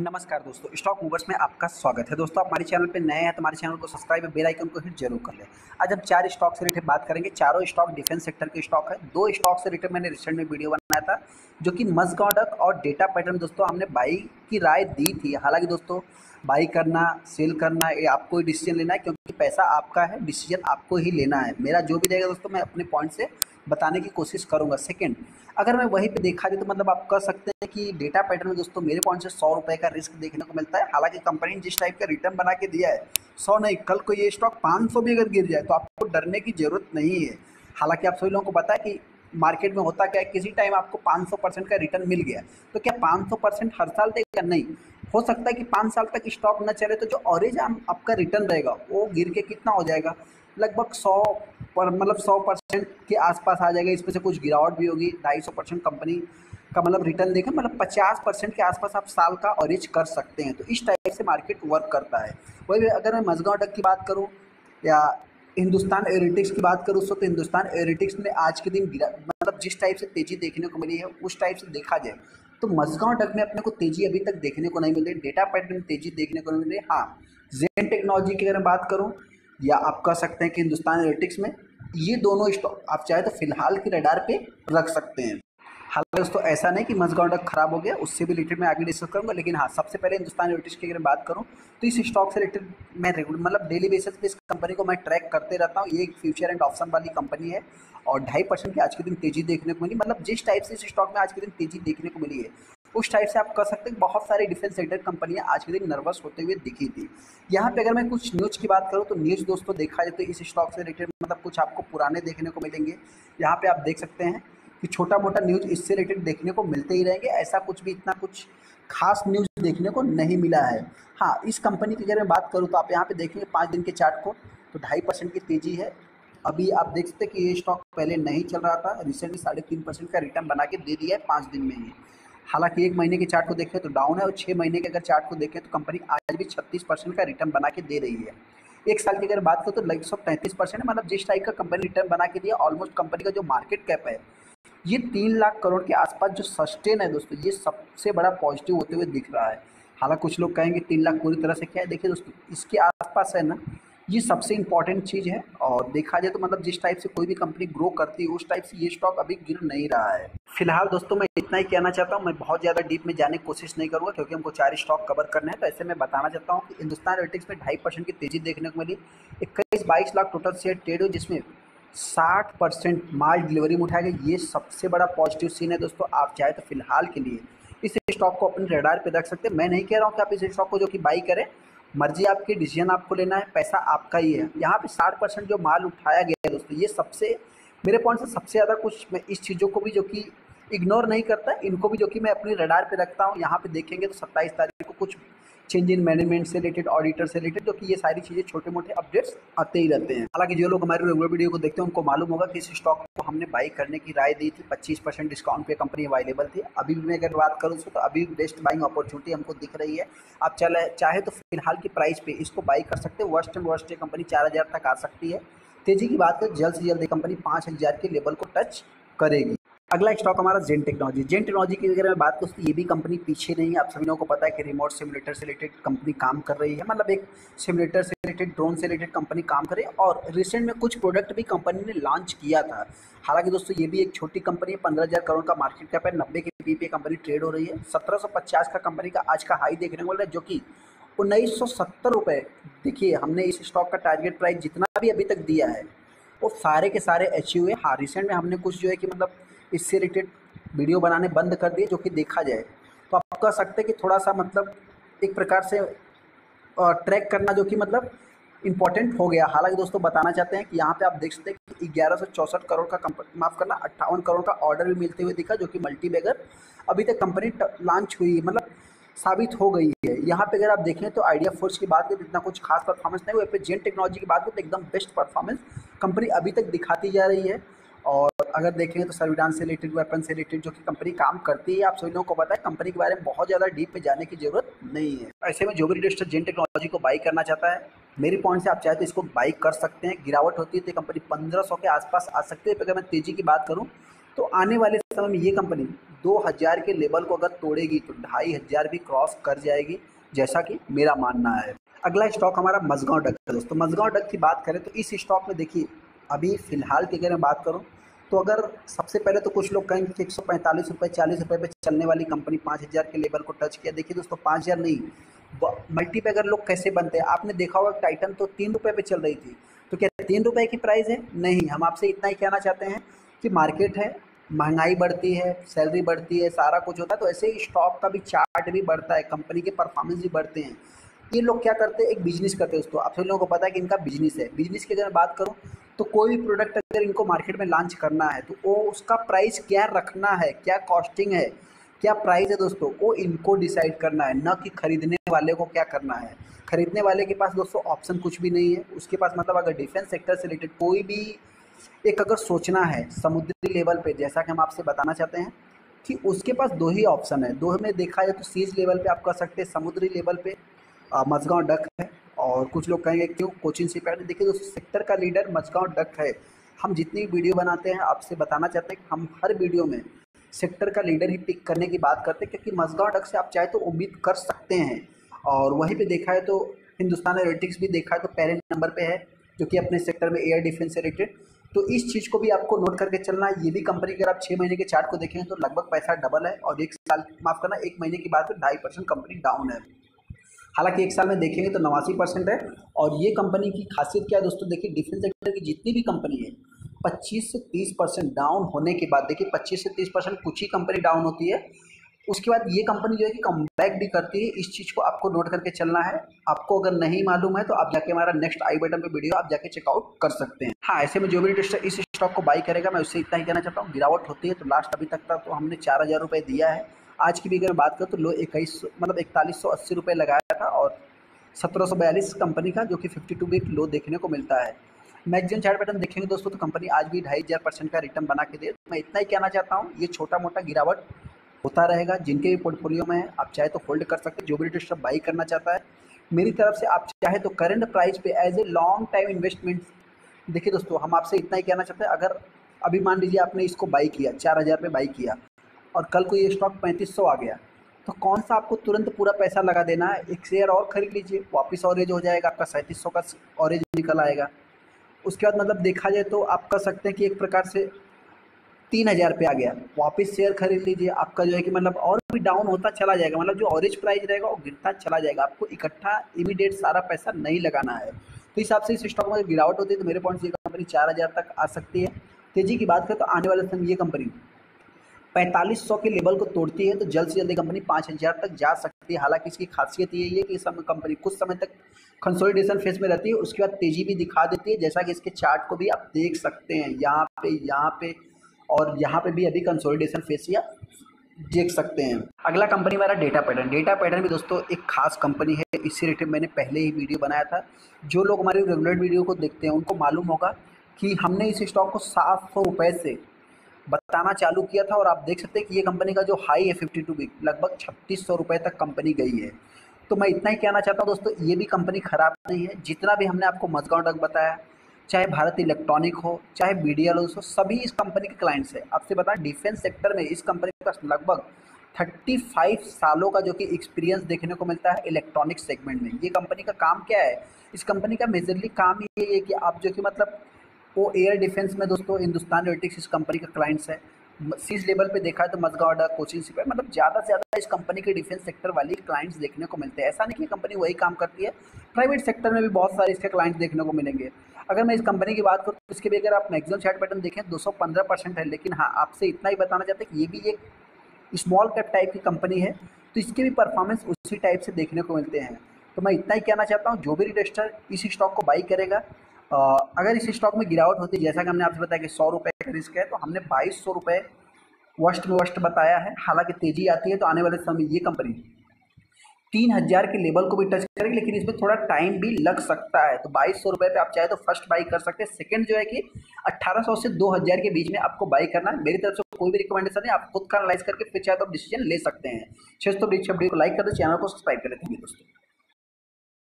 नमस्कार दोस्तों, stock movers में आपका स्वागत है। दोस्तों आप हमारे चैनल पे नए हैं तो हमारे चैनल को सब्सक्राइब और बेल आइकन को हिट जरूर कर लें। आज हम 4 स्टॉक से रिलेटेड बात करेंगे। चारों स्टॉक डिफेंस सेक्टर के स्टॉक है। 2 स्टॉक से रिलेटेड मैंने रिसेंट में वीडियो बनाया था जो कि मज़गॉन डक और डेटा पैटर्न। दोस्तों हमने बाई की राय दी थी। हालाँकि दोस्तों बाई करना सेल करना ये आपको ही डिसीजन लेना है, क्योंकि पैसा आपका है, डिसीजन आपको ही लेना है। मेरा जो भी रहेगा दोस्तों मैं अपने पॉइंट से बताने की कोशिश करूंगा। सेकंड, अगर मैं वहीं पे देखा जाए तो मतलब आप कह सकते हैं कि डेटा पैटर्न में दोस्तों मेरे पॉइंट से 100 रुपये का रिस्क देखने को मिलता है। हालांकि कंपनी ने जिस टाइप का रिटर्न बना के दिया है 100 नहीं, कल को ये स्टॉक 500 भी अगर गिर जाए तो आपको डरने की जरूरत नहीं है। हालांकि आप सभी लोगों को पता है कि मार्केट में होता क्या है, किसी टाइम आपको 500% का रिटर्न मिल गया तो क्या 500% हर साल देगा? नहीं, हो सकता है कि 5 साल तक स्टॉक न चले तो जो ऑरेज आपका रिटर्न रहेगा वो गिर के कितना हो जाएगा, लगभग 100% के आसपास आ जाएगा। इसमें से कुछ गिरावट भी होगी, 250% कंपनी का मतलब रिटर्न देखें, मतलब 50% के आसपास आप साल का ऑरेज कर सकते हैं। तो इस टाइप से मार्केट वर्क करता है। वही अगर मैं मज़गॉन डक की बात करूँ या हिंदुस्तान एरोनॉटिक्स की बात करूँ तो हिंदुस्तान एरोनॉटिक्स में आज के दिन मतलब जिस टाइप से तेज़ी देखने को मिली है उस टाइप से देखा जाए तो मज़गॉन डक में अपने को तेज़ी अभी तक देखने को नहीं मिल रही। डेटा पैटर्न में तेज़ी देखने को नहीं मिल रही। हाँ, जेन टेक्नोलॉजी की अगर मैं बात करूँ या आप कह सकते हैं कि हिंदुस्तान एरोनॉटिक्स में, ये दोनों स्टॉक आप चाहे तो फिलहाल के रडार पे रख सकते हैं। हालांकि दोस्तों ऐसा नहीं कि मज़गॉन डक खराब हो गया, उससे भी रिलेटेड मैं आगे डिस्कस करूंगा। लेकिन हाँ, सबसे पहले हिंदुस्तान एरोनॉटिक्स की अगर बात करूं तो इस स्टॉक से रिलेटेड मैं मतलब डेली बेसिस पे इस कंपनी को मैं ट्रैक करते रहता हूँ। ये एक फ्यूचर एंड ऑप्शन वाली कंपनी है और 2.5% की आज के दिन तेज़ी देखने को मिली। मतलब जिस टाइप से इस स्टॉक में आज के दिन तेज़ी देखने को मिली है उस टाइप से आप कह सकते हैं बहुत सारी डिफेंस सेक्टर कंपनियां आज के दिन नर्वस होते हुए दिखी थी। यहाँ पे अगर मैं कुछ न्यूज़ की बात करूँ तो न्यूज़ दोस्तों देखा जाए तो इस स्टॉक से रिलेटेड मतलब कुछ आपको पुराने देखने को मिलेंगे। यहाँ पे आप देख सकते हैं कि छोटा मोटा न्यूज़ इससे रिलेटेड देखने को मिलते ही रहेंगे। ऐसा कुछ भी इतना कुछ खास न्यूज़ देखने को नहीं मिला है। हाँ, इस कंपनी की अगर मैं बात करूँ तो आप यहाँ पर देखेंगे 5 दिन के चार्ट को तो 2.5% की तेज़ी है। अभी आप देख सकते हैं कि ये स्टॉक पहले नहीं चल रहा था, रिसेंटली 3.5% का रिटर्न बना के दे दिया है 5 दिन में ही। हालांकि 1 महीने के चार्ट को देखें तो डाउन है और 6 महीने के अगर चार्ट को देखें तो कंपनी आज भी 36% का रिटर्न बना के दे रही है। 1 साल की अगर बात करें तो लगभग 133% है। मतलब जिस टाइप का कंपनी रिटर्न बना के दिया, ऑलमोस्ट कंपनी का जो मार्केट कैप है ये 3 लाख करोड़ के आसपास जो सस्टेन है दोस्तों, ये सबसे बड़ा पॉजिटिव होते हुए दिख रहा है। हालांकि कुछ लोग कहेंगे 3 लाख पूरी तरह से क्या है, देखिए दोस्तों इसके आसपास है ना, ये सबसे इंपॉर्टेंट चीज़ है। और देखा जाए तो मतलब जिस टाइप से कोई भी कंपनी ग्रो करती है उस टाइप से ये स्टॉक अभी गिर नहीं रहा है। फिलहाल दोस्तों मैं इतना ही कहना चाहता हूँ। मैं बहुत ज़्यादा डीप में जाने की कोशिश नहीं करूँगा क्योंकि हमको 4 स्टॉक कवर करना है। तो ऐसे मैं बताना चाहता हूँ कि हिंदुस्तान एरोनॉटिक्स में 2.5% की तेज़ी देखने को मिली। 21-22 लाख टोटल शेयर ट्रेड हो, जिसमें 60% माल डिलीवरी में उठाया गया। ये सबसे बड़ा पॉजिटिव सीन है दोस्तों। आप चाहे तो फिलहाल के लिए इस स्टॉक को अपने रडार पर रख सकते हैं। मैं नहीं कह रहा हूँ कि आप इस स्टॉक को जो कि बाई करें, मर्जी आपकी, डिसीजन आपको लेना है, पैसा आपका ही है। यहाँ पे 60% जो माल उठाया गया है दोस्तों, ये सबसे मेरे पॉइंट से सबसे ज़्यादा कुछ मैं इस चीज़ों को भी जो कि इग्नोर नहीं करता, इनको भी जो कि मैं अपने रडार पे रखता हूँ। यहाँ पे देखेंगे तो 27 तारीख को कुछ चेंज इन मैनेजमेंट से रिलेटेड, ऑडिटर से रिलेटेड, जो कि ये सारी चीज़ें छोटे मोटे अपडेट्स आते ही रहते हैं। हालांकि जो लोग हमारे रेगुलर वीडियो को देखते हैं उनको मालूम होगा कि इस स्टॉक को हमने बाई करने की राय दी थी। 25% डिस्काउंट पे कंपनी अवेलेबल थी। अभी भी मैं अगर बात करूँ तो अभी बेस्ट बाइंग अपॉर्चुनिटी हमको दिख रही है। आप चाहे तो फिलहाल की प्राइस पे इसको बाई कर सकते हैं। वर्स्ट एंड वर्स्ट कंपनी 4000 तक आ सकती है। तेज़ी की बात करें, जल्द से जल्द कंपनी 5000 के लेवल को टच करेगी। अगला स्टॉक हमारा जेन टेक्नोलॉजी। जेन टेक्नोलॉजी की अगर मैं बात करूँ तो ये भी कंपनी पीछे नहीं है। आप सभी लोगों को पता है कि रिमोट सिमुलेटर से रिलेटेड कंपनी काम कर रही है, मतलब एक सिमुलेटर से रिलेटेड, ड्रोन से रिलेटेड कंपनी काम कर रही है। और रिसेंट में कुछ प्रोडक्ट भी कंपनी ने लॉन्च किया था। हालांकि दोस्तों ये भी एक छोटी कंपनी है, 15,000 करोड़ का मार्केट कैप है, 90 के पी पे कंपनी ट्रेड हो रही है। 1750 का कंपनी का आज का हाई देखने को मिल रहा है जो कि 1970 रुपये। देखिए हमने इस स्टॉक का टारगेट प्राइस जितना भी अभी तक दिया है वो सारे के सारे अचीव हुए। हाँ, रिसेंट में हमने कुछ जो है कि मतलब इससे रिलेटेड वीडियो बनाने बंद कर दिए, जो कि देखा जाए तो आप कह सकते हैं कि थोड़ा सा मतलब एक प्रकार से ट्रैक करना जो कि मतलब इम्पॉर्टेंट हो गया। हालांकि दोस्तों बताना चाहते हैं कि यहाँ पे आप देख सकते हैं कि 1164 करोड़ का माफ़ करना 58 करोड़ का ऑर्डर भी मिलते हुए दिखा, जो कि मल्टीबैगर अभी तक कंपनी लॉन्च हुई मतलब साबित हो गई है। यहाँ पे अगर आप देखें तो आइडिया फोर्स की बात करें तो इतना कुछ खास परफॉर्मेंस नहीं हुआ है। जेन टेक्नोलॉजी की बात करें तो एकदम बेस्ट परफॉर्मेंस कंपनी अभी तक दिखाती जा रही है। और अगर देखें तो सर्विलांस से रिलेटेड, वेपन से रिलेटेड जो कि कंपनी काम करती है, आप सभी लोगों को पता है। कंपनी के बारे में बहुत ज़्यादा डीप में जाने की जरूरत नहीं है। ऐसे में जो भी इन्वेस्टर जेन टेक्नोलॉजी को बाई करना चाहता है, मेरे पॉइंट से आप चाहे तो इसको बाई कर सकते हैं। गिरावट होती है तो कंपनी 1500 के आसपास आ सकती है। अगर मैं तेज़ी की बात करूँ तो आने वाले समय में ये कंपनी 2000 के लेवल को अगर तोड़ेगी तो 2500 भी क्रॉस कर जाएगी, जैसा कि मेरा मानना है। अगला स्टॉक हमारा मजगांव डक है दोस्तों। मजगांव डक की बात करें तो इस स्टॉक में देखिए अभी फ़िलहाल की अगर मैं बात करूं तो अगर सबसे पहले तो कुछ लोग कहेंगे कि 145 रुपये 40 रुपये पर चलने वाली कंपनी 5000 के लेवल को टच किया। देखिए दोस्तों 5000 नहीं, मल्टीपैगर लोग कैसे बनते हैं। आपने देखा होगा टाइटन तो 3 रुपये पर चल रही थी, तो क्या 3 रुपये की प्राइस है? नहीं, हम आपसे इतना ही कहना चाहते हैं कि मार्केट है, महंगाई बढ़ती है, सैलरी बढ़ती है, सारा कुछ होता है, तो ऐसे ही स्टॉक का भी चार्ट भी बढ़ता है, कंपनी के परफॉर्मेंस भी बढ़ते हैं। ये लोग क्या करते हैं, एक बिजनेस करते हैं दोस्तों। आप सभी लोगों को पता है कि इनका बिजनेस है। बिजनेस की अगर मैं बात करूँ तो कोई भी प्रोडक्ट अगर इनको मार्केट में लॉन्च करना है तो वो उसका प्राइस क्या रखना है, क्या कॉस्टिंग है, क्या प्राइस है दोस्तों, वो इनको डिसाइड करना है, ना कि खरीदने वाले को क्या करना है। खरीदने वाले के पास दोस्तों ऑप्शन कुछ भी नहीं है उसके पास। मतलब अगर डिफेंस सेक्टर से रिलेटेड कोई भी एक अगर सोचना है समुद्री लेवल पे, जैसा कि हम आपसे बताना चाहते हैं कि उसके पास दो ही ऑप्शन है। दो में देखा जाए तो सीज लेवल पे आप कर सकते हैं, समुद्री लेवल पे मजगांव डक है, और कुछ लोग कहेंगे क्यों कोचिंग से पहले। देखिए दोस्तों सेक्टर का लीडर मजगांव डक है। हम जितनी वीडियो बनाते हैं आपसे बताना चाहते हैं कि हम हर वीडियो में सेक्टर का लीडर ही पिक करने की बात करते हैं, क्योंकि मजगांव डक से आप चाहे तो उम्मीद कर सकते हैं। और वहीं पर देखा है तो हिंदुस्तान एरोनॉटिक्स भी देखा है तो पहले नंबर पर है, जो कि अपने सेक्टर में एयर डिफेंस से रिलेटेड। तो इस चीज़ को भी आपको नोट करके चलना है। ये भी कंपनी के अगर आप 6 महीने के चार्ट को देखें तो लगभग पैसा डबल है, और एक साल माफ़ करना 1 महीने की बात पर 2.5% कंपनी डाउन है। हालांकि 1 साल में देखेंगे तो 89% है। और ये कंपनी की खासियत क्या है दोस्तों, देखिए डिफेंस सेक्टर की जितनी भी कंपनी है 25 से 30% डाउन होने के बाद, देखिए 25 से 30% कुछ ही कंपनी डाउन होती है, उसके बाद ये कंपनी जो है कि कम बैक भी करती है। इस चीज़ को आपको नोट करके चलना है। आपको अगर नहीं मालूम है तो आप जाके हमारा नेक्स्ट आई बटन पे वीडियो आप जाके चेकआउट कर सकते हैं। हाँ, ऐसे में जो भी इन्वेस्टर इस स्टॉक को बाई करेगा मैं उससे इतना ही कहना चाहता हूँ, गिरावट होती है तो लास्ट अभी तक का तो हमने 4000 रुपये दिया है। आज की भी अगर बात करें तो लो 4180 रुपये लगाया था, और 1742 कंपनी का जो कि 52 वीक लो देखने को मिलता है। मैक्सिमम चार्ट पैटर्न देखेंगे दोस्तों तो कंपनी आज भी 2500% का रिटर्न बना के दे। मैं इतना ही कहना चाहता हूँ, ये छोटा मोटा गिरावट होता रहेगा। जिनके भी पोर्टफोलियो में है आप चाहे तो होल्ड कर सकते हैं। जो भी इन्वेस्टर बाई करना चाहता है मेरी तरफ से आप चाहे तो करंट प्राइस पे as a long time investment. देखिए दोस्तों हम आपसे इतना ही कहना चाहते हैं, अगर अभी मान लीजिए आपने इसको बाई किया 4000 पे बाई किया और कल को ये स्टॉक 3500 आ गया, तो कौन सा आपको तुरंत पूरा पैसा लगा देना है। एक शेयर और खरीद लीजिए, वापस ऑरेंज हो जाएगा, आपका 3700 का ऑरेंज निकल आएगा। उसके बाद मतलब देखा जाए तो आप कर सकते हैं कि एक प्रकार से 3000 पे आ गया, वापस शेयर खरीद लीजिए, आपका जो है कि मतलब और भी डाउन होता चला जाएगा। मतलब जो ऑरेंज प्राइस रहेगा वो गिरता चला जाएगा। आपको इकट्ठा इमीडिएट सारा पैसा नहीं लगाना है। तो इस हिसाब से इस स्टॉक में गिरावट होती है तो मेरे पॉइंट से ये कंपनी 4000 तक आ सकती है। तेजी की बात करें तो आने वाले समय ये कंपनी 4500 के लेवल को तोड़ती है तो जल्द से जल्द कंपनी 5000 तक जा सकती है। हालांकि इसकी खासियत ये है कि इस समय कंपनी कुछ समय तक कंसोलिडेशन फेज में रहती है, उसके बाद तेजी भी दिखा देती है, जैसा कि इसके चार्ट को भी आप देख सकते हैं। यहाँ पे और यहाँ पे भी अभी कंसोलिडेशन फेस या देख सकते हैं। अगला कंपनी हमारा डेटा पैटर्न। डेटा पैटर्न भी दोस्तों एक खास कंपनी है, इससे रिलेटेड मैंने पहले ही वीडियो बनाया था। जो लोग हमारे रेगुलर वीडियो को देखते हैं उनको मालूम होगा कि हमने इस स्टॉक को 700 रुपये से बताना चालू किया था, और आप देख सकते हैं कि ये कंपनी का जो हाई है 52 वीक लगभग 3600 रुपये तक कंपनी गई है। तो मैं इतना ही कहना चाहता हूँ दोस्तों, ये भी कंपनी ख़राब नहीं है। जितना भी हमने आपको मजगांव डक बताया, चाहे भारत इलेक्ट्रॉनिक हो, चाहे BDL हो, सभी इस कंपनी के क्लाइंट्स हैं। आपसे बताएं डिफेंस सेक्टर में इस कंपनी के पास लगभग 35 सालों का जो कि एक्सपीरियंस देखने को मिलता है इलेक्ट्रॉनिक सेगमेंट में। ये कंपनी का काम क्या है, इस कंपनी का मेजरली काम ये है कि आप जो कि मतलब वो एयर डिफेंस में दोस्तों हिंदुस्तान एरोनॉटिक्स इस कंपनी का क्लाइंट्स है। सीज लेवल पे देखा है तो मजगांव डक, कोचिंग से मतलब ज़्यादा से ज़्यादा इस कंपनी के डिफेंस सेक्टर वाली क्लाइंट्स देखने को मिलते हैं। ऐसा नहीं कि कंपनी वही काम करती है, प्राइवेट सेक्टर में भी बहुत सारे इसके क्लाइंट्स देखने को मिलेंगे। अगर मैं इस कंपनी की बात करूँ तो इसके भी अगर आप मैक्सिमम चार्ट पैटर्न देखें 215% है। लेकिन हाँ, आपसे इतना ही बताना चाहते हैं कि ये भी एक स्मॉल कैप टाइप की कंपनी है, तो इसके भी परफॉर्मेंस उसी टाइप से देखने को मिलते हैं। तो मैं इतना ही कहना चाहता हूँ, जो भी इन्वेस्टर इस स्टॉक को बाई करेगा, अगर इस स्टॉक में गिरावट होती है, जैसा कि हमने आपसे बताया कि 100 रुपये का रिस्क है, तो हमने 2200 रुपये वर्स्ट में वर्स्ट बताया है। हालांकि तेजी आती है तो आने वाले समय ये कंपनी 3000 के लेवल को भी टच करेगी, लेकिन इसमें थोड़ा टाइम भी लग सकता है। तो 2200 रुपये पे आप चाहे तो फर्स्ट बाई कर सकते हैं। सेकंड जो है कि 1800 से 2000 के बीच में आपको बाई करना है। मेरी तरफ से कोई भी रिकमेंडेशन है, आप खुद का एनालाइज करके फिर चाहे तो आप डिसीजन ले सकते हैं। 600 अपडेट को लाइक कर दो, चैनल को सब्सक्राइब कर लेते हैं दोस्तों।